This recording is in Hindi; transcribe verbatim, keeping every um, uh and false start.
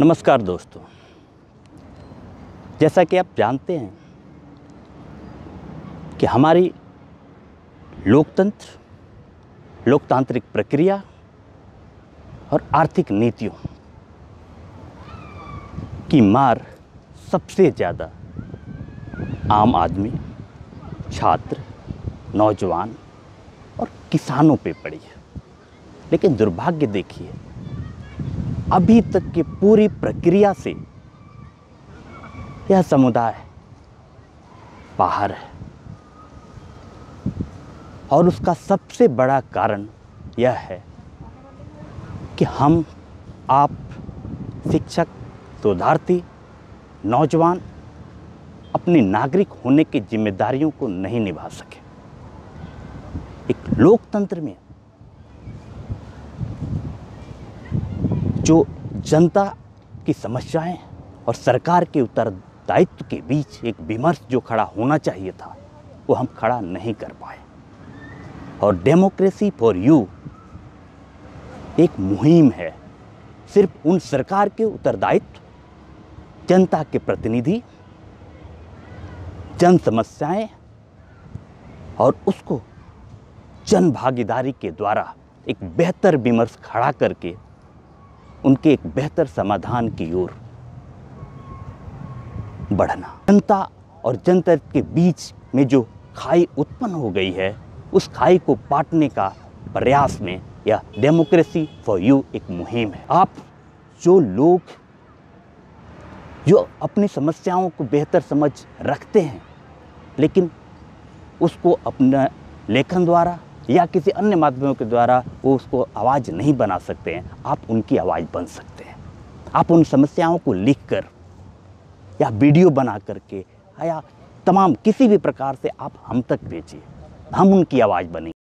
नमस्कार दोस्तों, जैसा कि आप जानते हैं कि हमारी लोकतंत्र, लोकतांत्रिक प्रक्रिया और आर्थिक नीतियों की मार सबसे ज़्यादा आम आदमी, छात्र, नौजवान और किसानों पे पड़ी है। लेकिन दुर्भाग्य देखिए, अभी तक की पूरी प्रक्रिया से यह समुदाय बाहर है और उसका सबसे बड़ा कारण यह है कि हम, आप, शिक्षक, शोधार्थी, नौजवान अपने नागरिक होने की जिम्मेदारियों को नहीं निभा सके। एक लोकतंत्र में जो जनता की समस्याएं और सरकार के उत्तरदायित्व के बीच एक विमर्श जो खड़ा होना चाहिए था, वो हम खड़ा नहीं कर पाए। और डेमोक्रेसी फॉर यू एक मुहिम है, सिर्फ उन सरकार के उत्तरदायित्व, जनता के प्रतिनिधि, जन समस्याएं और उसको जन भागीदारी के द्वारा एक बेहतर विमर्श खड़ा करके उनके एक बेहतर समाधान की ओर बढ़ना। जनता और जनता के बीच में जो खाई उत्पन्न हो गई है, उस खाई को पाटने का प्रयास में यह डेमोक्रेसी फॉर यू एक मुहिम है। आप जो लोग जो अपनी समस्याओं को बेहतर समझ रखते हैं, लेकिन उसको अपने लेखन द्वारा या किसी अन्य माध्यमों के द्वारा वो उसको आवाज़ नहीं बना सकते हैं, आप उनकी आवाज़ बन सकते हैं। आप उन समस्याओं को लिखकर या वीडियो बना करके या तमाम किसी भी प्रकार से आप हम तक भेजिए, हम उनकी आवाज़ बनेंगे।